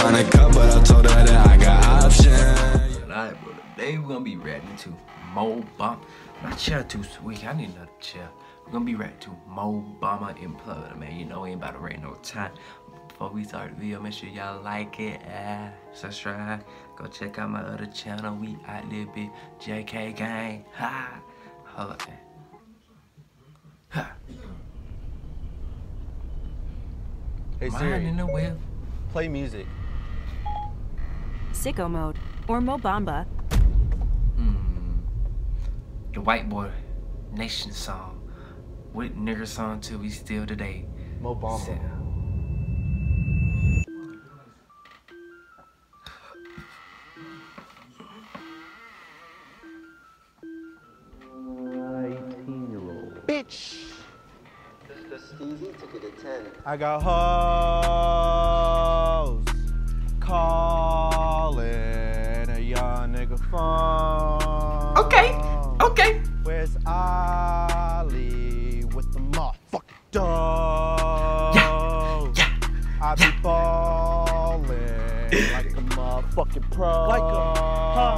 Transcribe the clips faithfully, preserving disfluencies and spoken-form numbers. trying to cut, but I told her that I got options. Alright, bro, today we're gonna be rapping to Mo Bamba. My chair too sweet, I need another chair. We're gonna be rapping to Mo Bamba in Plug, man. You know, we ain't about to rate no time. Before we start the video, make sure y'all like it, uh, subscribe, go check out my other channel. We out there, bitch, J K Gang, ha! Hold up, man. Ha! Hey Siri, in the web. Play music. Sicko Mode or Mo Bamba. Mm. The White Boy Nation song. With nigger song till we still today. Mo Bamba. So, Steezy took it to ten. I got hoes calling a young nigga phone. Okay, okay. Where's Ollie with the motherfucking dough? Yeah, yeah, I be yeah. Ballin' like a motherfucking pro. Like a, huh,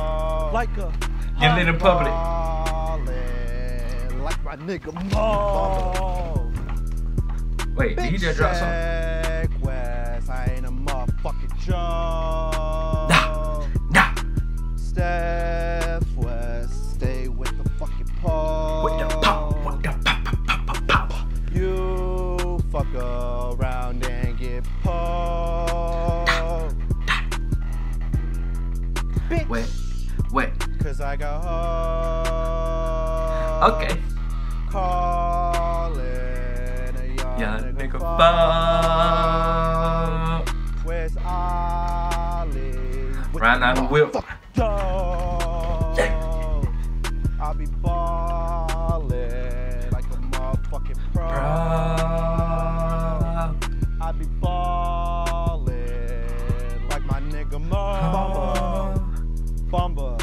like a. Get in the public. Like my nigga Mo. Wait, did he just drop something? Sheck Wes, I ain't a motherfucking joke. Nah, nah. Steph West, stay with the fucking pole. With the pop, with the pop, pop, pop, pop, pop. You fuck around and get pulled. Nah, nah. Bitch. Wait, wait. Cause I got hoes. Okay. Call it. Yeah, nigga, fuck. Where's Ollie? Right now, I'm Will. I'll be ballin' like a motherfucking pro. I'll be ballin' like my nigga Mo Bamba.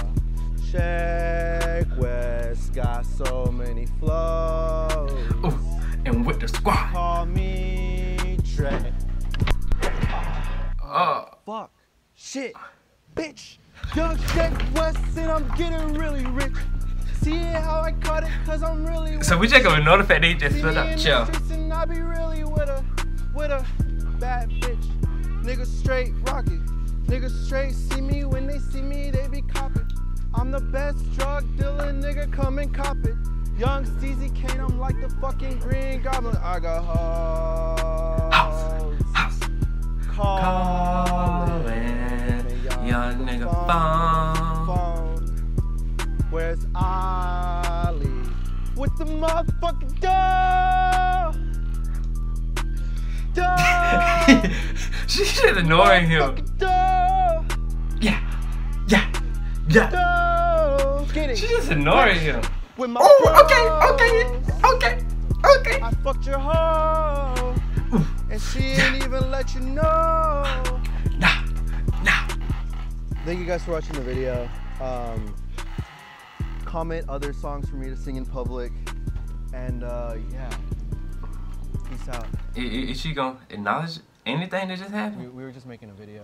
Sheck Wes got so many flows. Ooh. And with the squad. Call me Dre. Uh, Fuck. Shit. Bitch. Young Sheck Wes and I'm getting really rich. See how I caught it? Cause I'm really rich. So we just gonna notify that he just filled up chill. And I be really with a, with a bad bitch. Niggas straight rocket. Niggas straight see me. When they see me, they be copping. I'm the best drug dealer, nigga. Come and cop it. Young Steezy Kane, I'm like the fucking Green Goblin. I got hoes. House, house. Callin'. Young nigga phone. phone. Where's Ollie? With the motherfucking dough. Dough. She's just ignoring him. Dough. Yeah. Yeah. Yeah. Dough. She's just ignoring him. Oh, okay, okay, okay, okay. I fucked your hoe, and she yeah. ain't even let you know. Nah, nah. Thank you guys for watching the video. Um, comment other songs for me to sing in public, and uh, yeah, peace out. Is, is she gonna acknowledge anything that just happened? We, we were just making a video.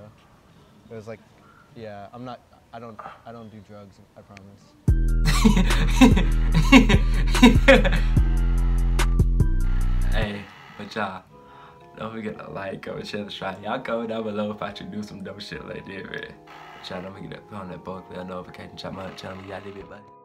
It was like, yeah, I'm not. I don't. I don't do drugs. I promise. Hey, but y'all, don't forget to like, comment, share, subscribe. Y'all comment down below if I should do some dope shit like that, man. But y'all, don't forget to put on that bell notification, check my channel, y'all did it, buddy.